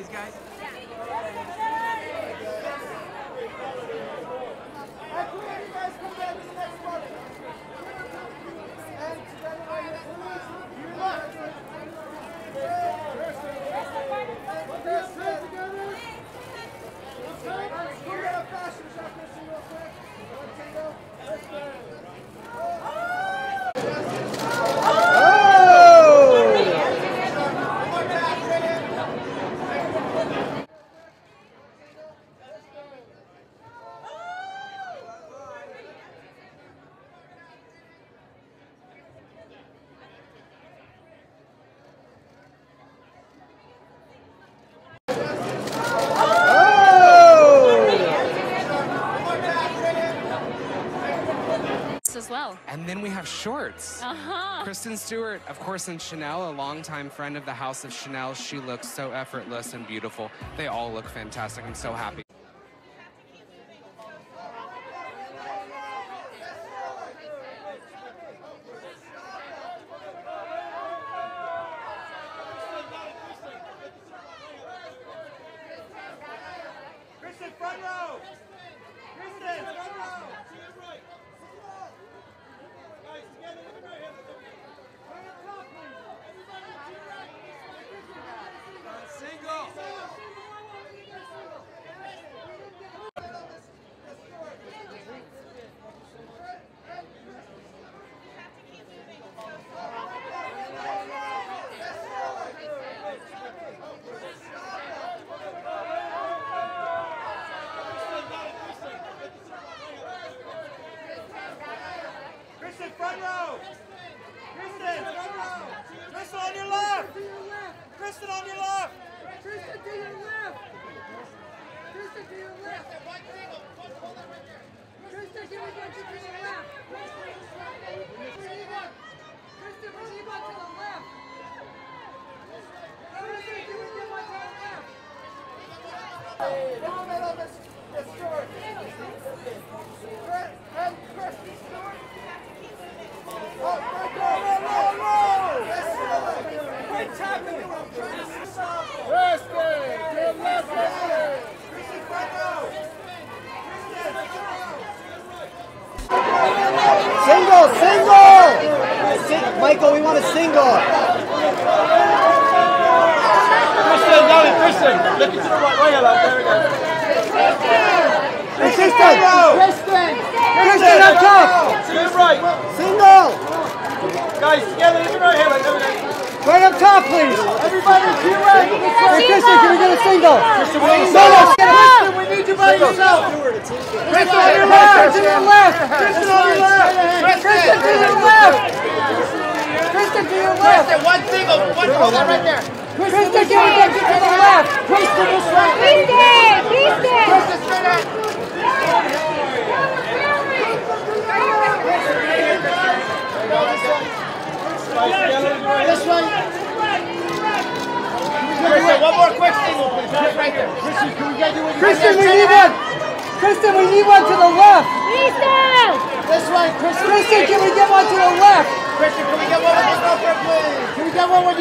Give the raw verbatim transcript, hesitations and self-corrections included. These guys? Well. And then we have shorts. Uh-huh. Kristen Stewart, of course, and Chanel, a longtime friend of the House of Chanel. She looks so effortless and beautiful. They all look fantastic. I'm so happy. Kristen, front row! Kristen, front row! To your right! Front row! Kristen! Front row! Kristen on your left! Kristen on your left! Kristen to your left! Kristen to your left! Kristen to your left! Kristen, move your butt to the left! Kristen, move your butt to the left! And Kristen Stewart! Single, single! Michael, we want a single. Kristen, down it, Kristen. Look at you, right way up. There we go. Kristen, Kristen, Kristen up top. To your right. Single. Guys, together, look right here. Right up top, please. Everybody, to your right. Hey, Kristen, can we get a single? Kristen, we need a single. We need you by yourself. Kristen on your left! Kristen on your left! Kristen on your left! Kristen to your left! Kristen to your left! Kristen, one single! One single, that right there! Kristen, give it back to the left! Kristen, this way! Kristen! Kristen! Kristen, straight up! This way! Kristen, one more quick single, please. That's right there. Kristen, can we get you with your Kristen, we need one! Kristen, we need one to the left. Kristen! This way, Kristen. Kristen, can we get one to the left? Kristen, can we get one with your girlfriend, please? Can we get one with your